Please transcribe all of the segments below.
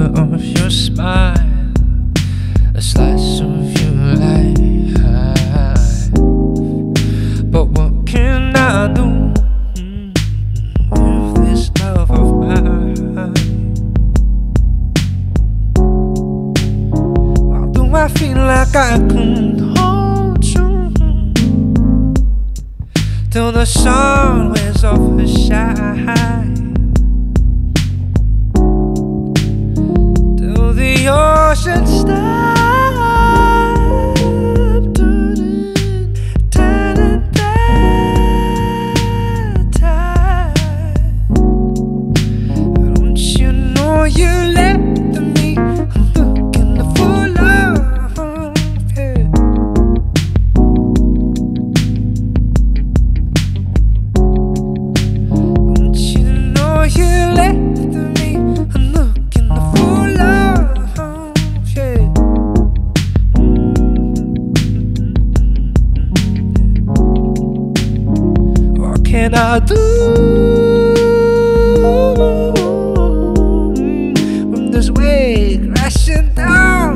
flicker of your smile, a slice of your life. But what can I do with this love of mine? Why do I feel like I couldn't hold you till the sun wears off her shine? The ocean stopped turning, turning that tide. Don't you know you left me looking for love? Yeah. Don't you know you left me? What can I do when this wave crashing down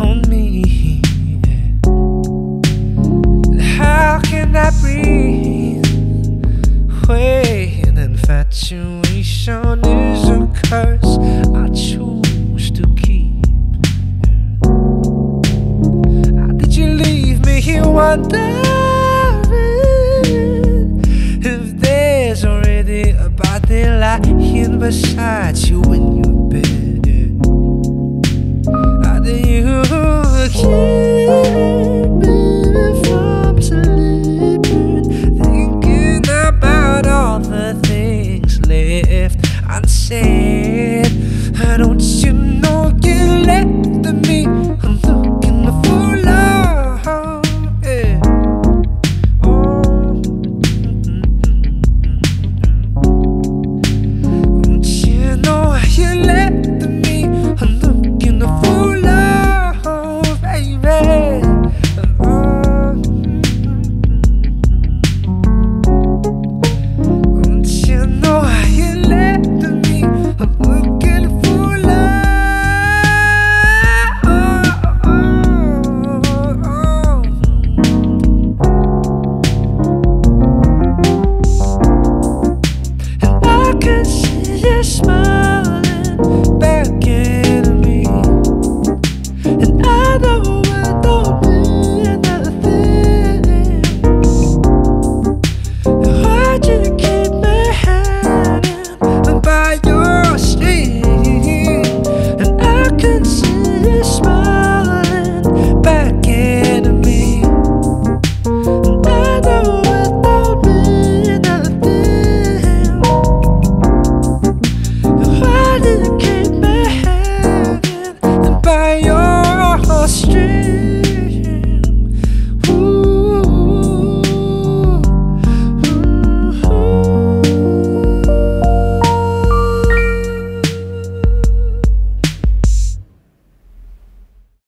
on me? How can I breathe when infatuation is a curse I choose to keep? How did you leave me here one day? About the lying beside you when you bed.